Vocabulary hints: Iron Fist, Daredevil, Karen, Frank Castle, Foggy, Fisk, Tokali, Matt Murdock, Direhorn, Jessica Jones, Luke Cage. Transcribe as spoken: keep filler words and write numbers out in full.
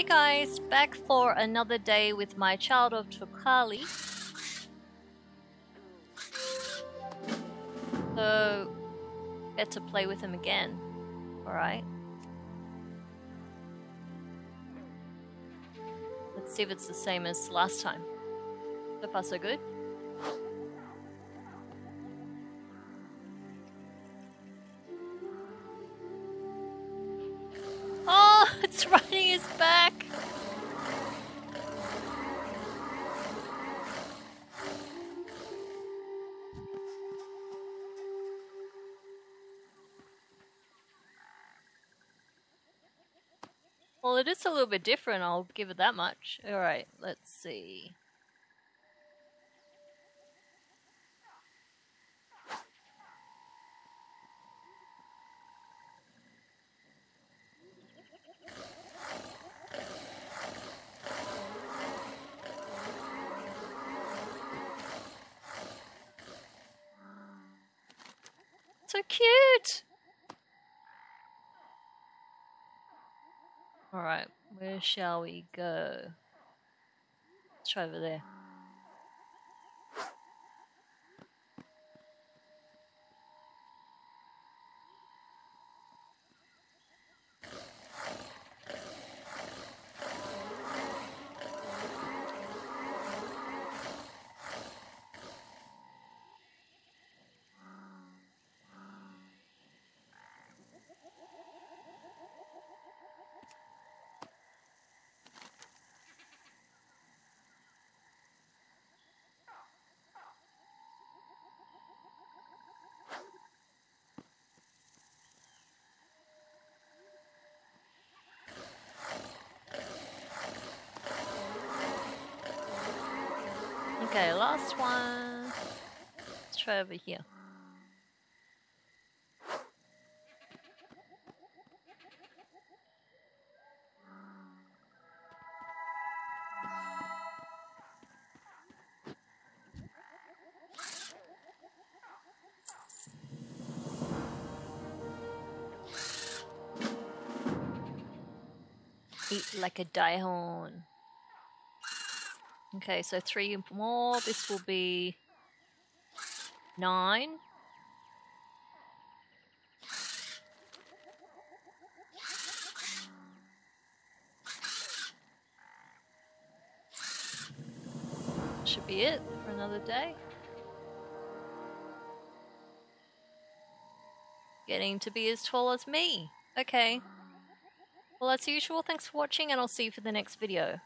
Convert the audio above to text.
Hey guys, back for another day with my child of Tokali. So, get to play with him again, alright? Let's see if it's the same as last time. So far so good. Oh, it's riding his back! Well, it is a little bit different, I'll give it that much. Alright, let's see. So cute! Alright, where shall we go? Let's try over there. Okay, last one. Let's try over here. Eat like a Direhorn. Okay, so three more. This will be nine. Should be it for another day. Getting to be as tall as me. Okay. Well, as usual, thanks for watching, and I'll see you for the next video.